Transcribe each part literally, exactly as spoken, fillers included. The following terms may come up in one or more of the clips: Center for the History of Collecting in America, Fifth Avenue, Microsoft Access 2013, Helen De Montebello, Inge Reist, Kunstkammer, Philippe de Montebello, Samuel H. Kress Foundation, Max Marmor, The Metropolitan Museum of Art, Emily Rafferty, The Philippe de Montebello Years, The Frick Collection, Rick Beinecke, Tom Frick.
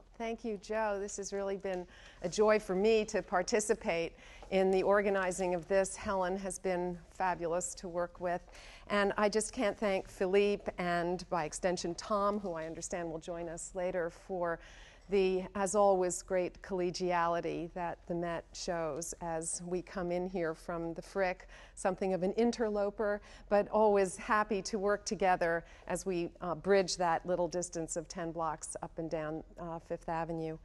Well, thank you, Joe. This has really been a joy for me to participate in the organizing of this. Helen has been fabulous to work with. And I just can't thank Philippe and, by extension, Tom, who I understand will join us later, for the, as always, great collegiality that the Met shows as we come in here from the Frick, something of an interloper, but always happy to work together as we uh, bridge that little distance of ten blocks up and down uh, Fifth Avenue.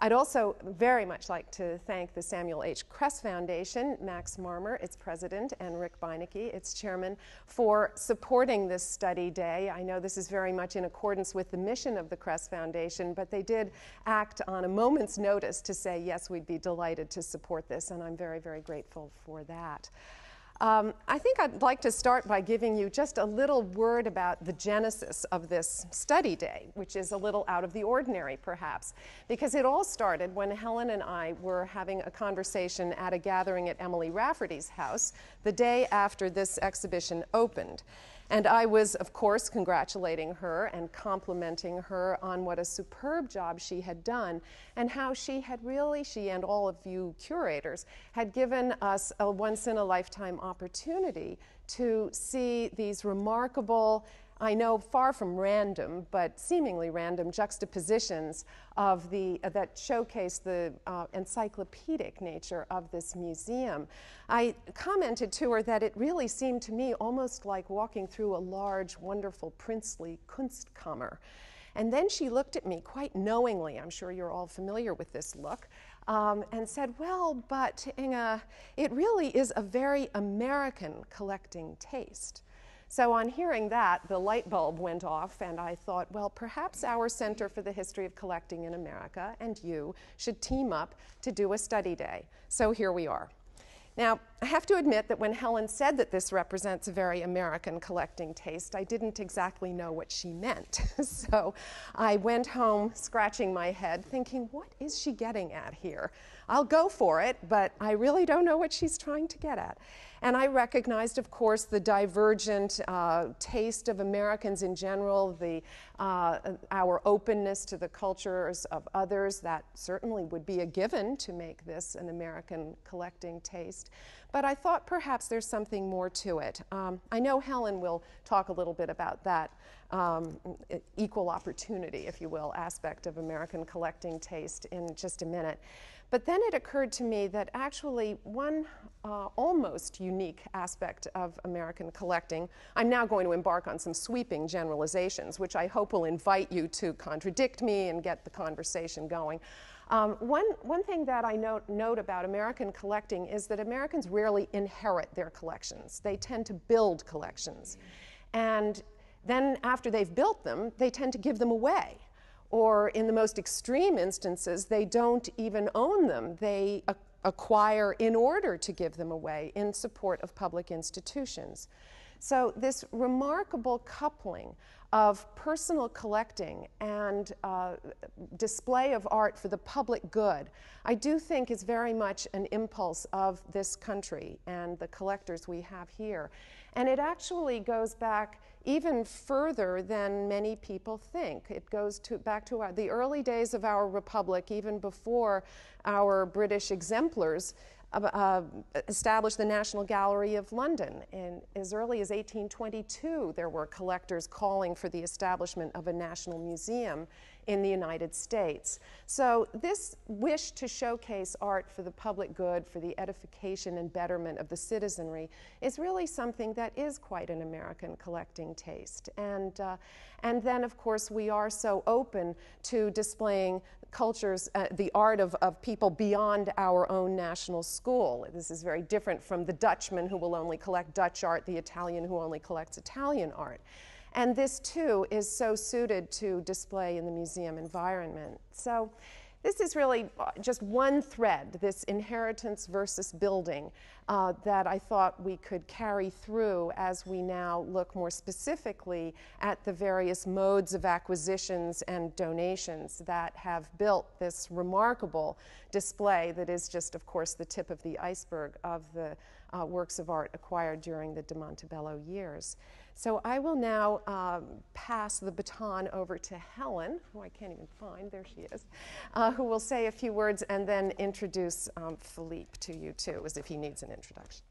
I'd also very much like to thank the Samuel H. Kress Foundation, Max Marmor, its president, and Rick Beinecke, its chairman, for supporting this study day. I know this is very much in accordance with the mission of the Kress Foundation, but they did act on a moment's notice to say, yes, we'd be delighted to support this, and I'm very, very grateful for that. Um, I think I'd like to start by giving you just a little word about the genesis of this study day, which is a little out of the ordinary, perhaps, because it all started when Helen and I were having a conversation at a gathering at Emily Rafferty's house the day after this exhibition opened. And I was, of course, congratulating her and complimenting her on what a superb job she had done and how she had really, she and all of you curators, had given us a once-in-a-lifetime opportunity to see these remarkable, I know far from random, but seemingly random juxtapositions of the, uh, that showcase the uh, encyclopedic nature of this museum. I commented to her that it really seemed to me almost like walking through a large, wonderful, princely Kunstkammer. And then she looked at me quite knowingly, I'm sure you're all familiar with this look, um, and said, well, but Inge, it really is a very American collecting taste. So on hearing that, the light bulb went off, and I thought, well, perhaps our Center for the History of Collecting in America and you should team up to do a study day. So here we are. Now, I have to admit that when Helen said that this represents a very American collecting taste, I didn't exactly know what she meant. So I went home scratching my head, thinking, what is she getting at here? I'll go for it, but I really don't know what she's trying to get at. And I recognized, of course, the divergent uh, taste of Americans in general, the, uh, our openness to the cultures of others. That certainly would be a given to make this an American collecting taste. But I thought perhaps there's something more to it. Um, I know Helen will talk a little bit about that um, equal opportunity, if you will, aspect of American collecting taste in just a minute. But then it occurred to me that actually one uh, almost unique aspect of American collecting, I'm now going to embark on some sweeping generalizations, which I hope will invite you to contradict me and get the conversation going. Um, one, one thing that I note, note about American collecting is that Americans rarely inherit their collections. They tend to build collections. And then after they've built them, they tend to give them away. Or in the most extreme instances, they don't even own them. They ac- acquire in order to give them away in support of public institutions. So this remarkable coupling of personal collecting and uh, display of art for the public good, I do think is very much an impulse of this country and the collectors we have here. And it actually goes back even further than many people think. It goes to, back to our, the early days of our republic, even before our British exemplars Uh, established the National Gallery of London. And as early as eighteen twenty-two, there were collectors calling for the establishment of a national museum in the United States. So this wish to showcase art for the public good, for the edification and betterment of the citizenry, is really something that is quite an American collecting taste. And, uh, and then, of course, we are so open to displaying cultures, uh, the art of, of people beyond our own national school. This is very different from the Dutchman who will only collect Dutch art, the Italian who only collects Italian art. And this, too, is so suited to display in the museum environment. So this is really just one thread, this inheritance versus building, uh, that I thought we could carry through as we now look more specifically at the various modes of acquisitions and donations that have built this remarkable display that is just, of course, the tip of the iceberg of the uh, works of art acquired during the De Montebello years. So I will now um, pass the baton over to Helen, who I can't even find, there she is, uh, who will say a few words and then introduce um, Philippe to you too, as if he needs an introduction.